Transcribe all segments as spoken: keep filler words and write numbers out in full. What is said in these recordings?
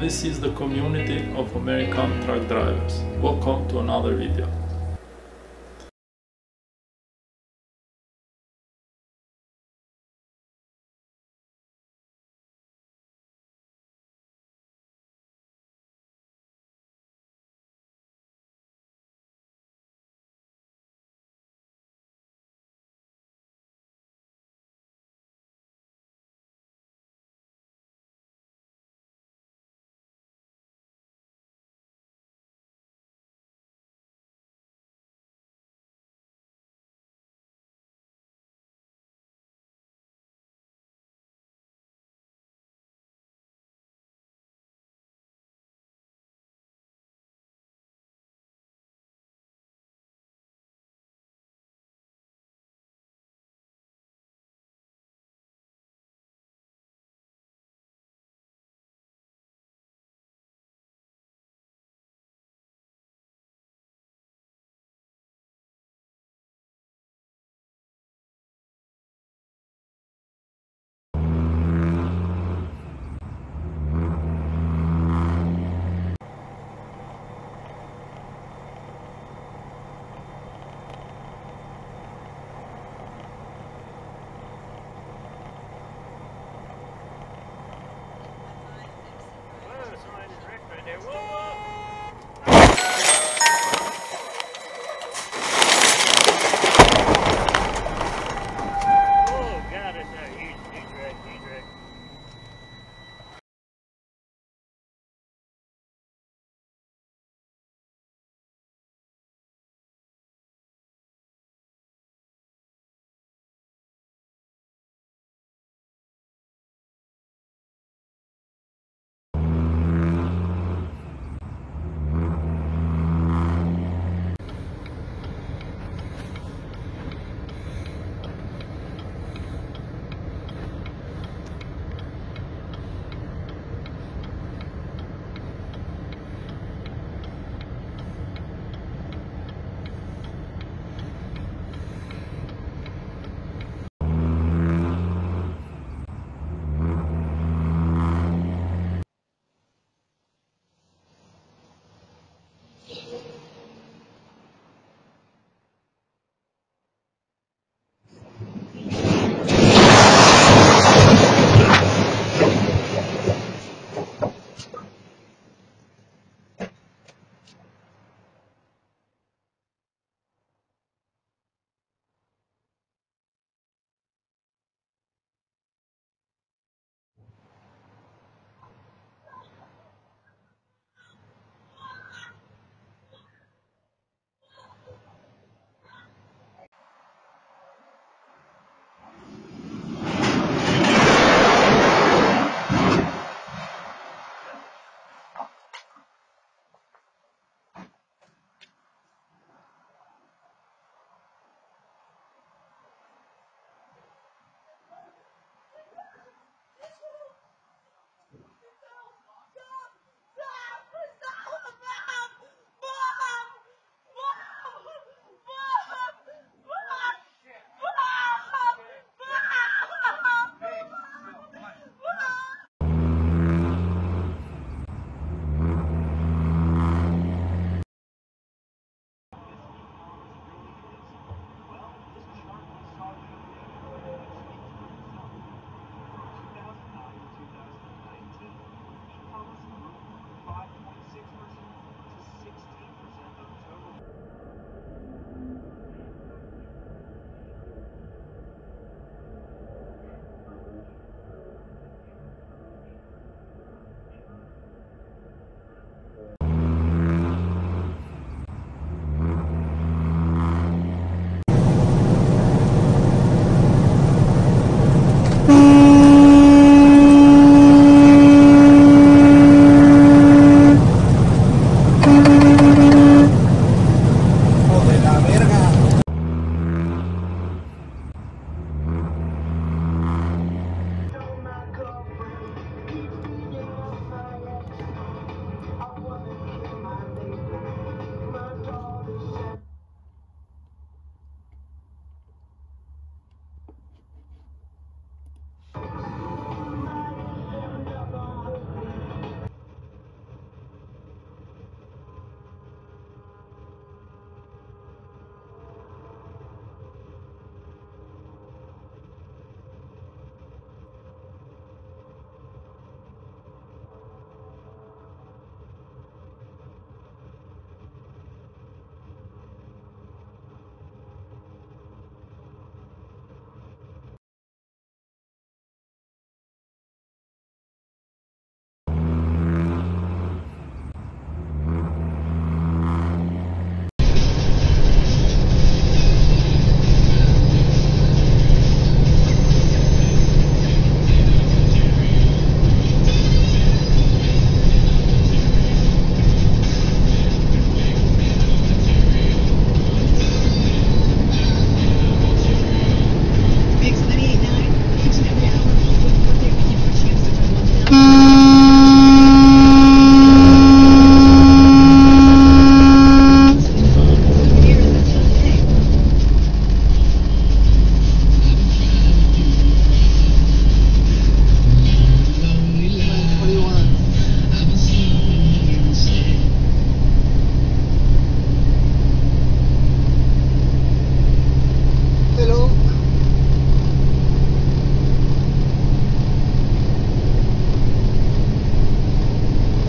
This is the community of American Truck Drivers. Welcome to another video.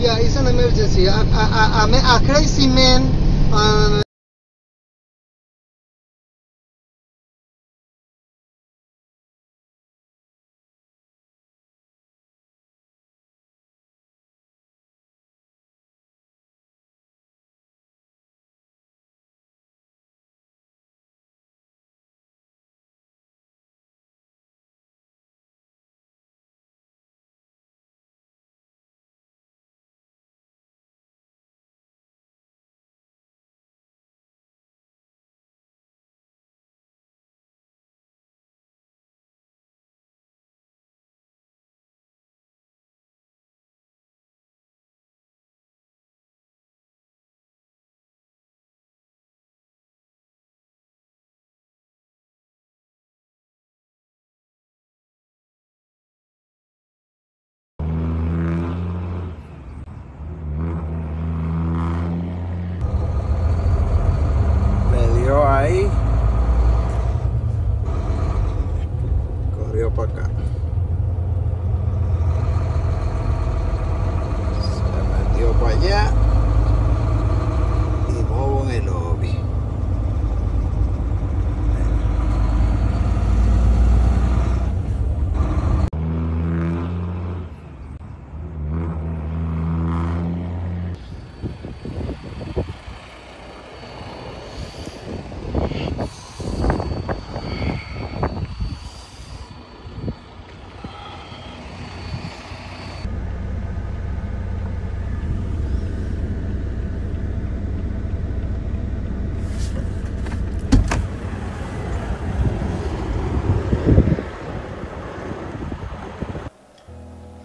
Yeah, it's an emergency. I, I, I, I'm a crazy man. Uh,